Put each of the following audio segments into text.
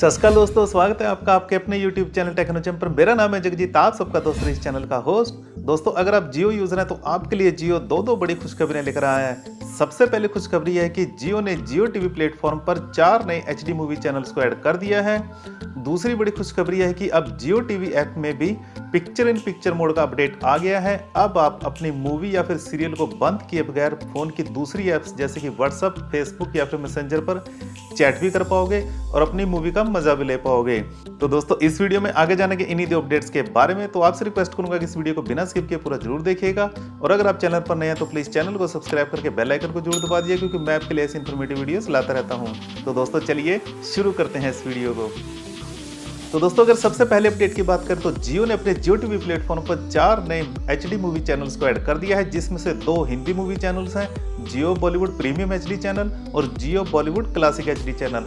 सस्काल दोस्तों, स्वागत है आपका आपके अपने YouTube चैनल टेक्नो चैम्प पर। मेरा नाम है जगजीत, आप सबका दोस्त इस चैनल का होस्ट। दोस्तों, अगर आप जियो यूजर हैं तो आपके लिए जियो दो बड़ी खुशखबरी लेकर आया है। सबसे पहले खुशखबरी है कि जियो ने जियो टीवी प्लेटफॉर्म पर 4 नए HD मूवी चैनल्स को ऐड कर दिया है। दूसरी बड़ी खुशखबरी है कि अब जियो टीवी ऐप में भी पिक्चर इन पिक्चर मोड का अपडेट आ गया है। अब आप अपनी मूवी या फिर सीरियल को बंद किए बगैर फ़ोन की दूसरी ऐप्स जैसे कि WhatsApp, Facebook या फिर मैसेंजर पर चैट भी कर पाओगे और अपनी मूवी का मजा भी ले पाओगे। तो दोस्तों, इस वीडियो में आगे जाने के इन्हीं दो अपडेट्स के बारे में, तो आपसे रिक्वेस्ट करूंगा कि इस वीडियो को बिना स्किप किए पूरा जरूर देखिएगा। और अगर आप चैनल पर नए हैं तो प्लीज़ चैनल को सब्सक्राइब करके बेल आइकन को जरूर दबा दीजिए, क्योंकि मैं आपके लिए ऐसी इन्फॉर्मेटिव वीडियोस लाता रहता हूँ। तो दोस्तों, चलिए शुरू करते हैं इस वीडियो को। तो दोस्तों, अगर सबसे पहले अपडेट की बात करें तो जियो ने अपने जियो टीवी प्लेटफॉर्म पर 4 नए HD मूवी चैनल्स को ऐड कर दिया है, जिसमें से 2 हिंदी मूवी चैनल्स हैं, Jio Bollywood premium HD channel और Jio Bollywood classic HD channel.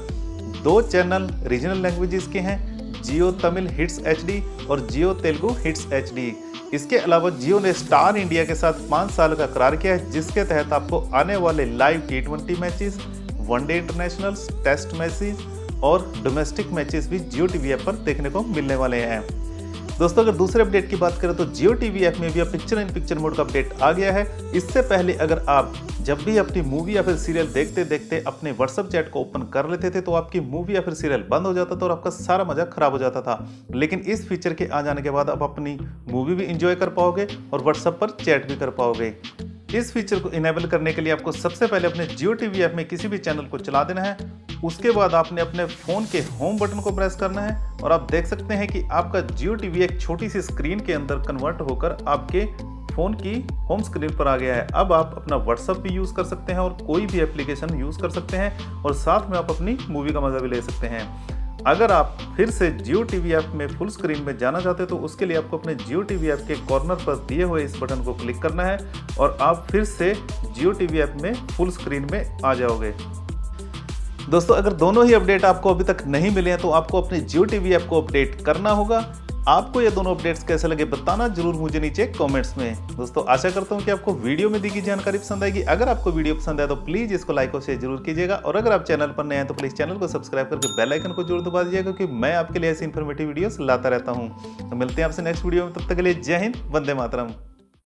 2 channel regional languages के हैं, जियो तमिल हिट्स HD और जियो तेलुगु हिट्स HD। इसके अलावा जियो ने स्टार इंडिया के साथ 5 साल का करार किया है, जिसके तहत आपको आने वाले live T20 matches, one day internationals, test matches और डोमेस्टिक मैचेस भी जियो टीवी ऐप पर देखने को मिलने वाले हैं। दोस्तों, अगर दूसरे अपडेट की बात करें तो जियो टीवी ऐप में भी अब पिक्चर इन पिक्चर मोड का अपडेट आ गया है। इससे पहले अगर आप जब भी अपनी मूवी या फिर सीरियल देखते देखते अपने व्हाट्सएप चैट को ओपन कर लेते थे तो आपकी मूवी या फिर सीरियल बंद हो जाता था और आपका सारा मजा खराब हो जाता था। लेकिन इस फीचर के आ जाने के बाद आप अपनी मूवी भी इंजॉय कर पाओगे और व्हाट्सएप पर चैट भी कर पाओगे। इस फीचर को इनेबल करने के लिए आपको सबसे पहले अपने जियो टीवी ऐप में किसी भी चैनल को चला देना है। उसके बाद आपने अपने फ़ोन के होम बटन को प्रेस करना है और आप देख सकते हैं कि आपका जियो टीवी एक छोटी सी स्क्रीन के अंदर कन्वर्ट होकर आपके फ़ोन की होम स्क्रीन पर आ गया है। अब आप अपना व्हाट्सएप भी यूज़ कर सकते हैं और कोई भी एप्लीकेशन यूज़ कर सकते हैं और साथ में आप अपनी मूवी का मज़ा भी ले सकते हैं। अगर आप फिर से जियो टीवी ऐप में फुल स्क्रीन में जाना चाहते हो तो उसके लिए आपको अपने जियो टीवी ऐप के कॉर्नर पर दिए हुए इस बटन को क्लिक करना है और आप फिर से जियो टीवी ऐप में फुल स्क्रीन में आ जाओगे। दोस्तों, अगर दोनों ही अपडेट आपको अभी तक नहीं मिले हैं तो आपको अपने जियो टीवी ऐप को अपडेट करना होगा। आपको ये दोनों अपडेट्स कैसे लगे बताना जरूर मुझे नीचे कमेंट्स में। दोस्तों, आशा करता हूँ कि आपको वीडियो में दी गई जानकारी पसंद आएगी। अगर आपको वीडियो पसंद आया तो प्लीज़ इसको लाइक और शेयर जरूर कीजिएगा। और अगर आप चैनल पर नए हैं तो प्लीज़ चैनल को सब्सक्राइब करके बेल आइकन को जरूर दबा दीजिएगा, क्योंकि मैं आपके लिए ऐसी इन्फॉर्मेटिव वीडियोस लाता रहता हूँ। तो मिलते हैं आपसे नेक्स्ट वीडियो में, तब तक के लिए जय हिंद, वंदे मातरम।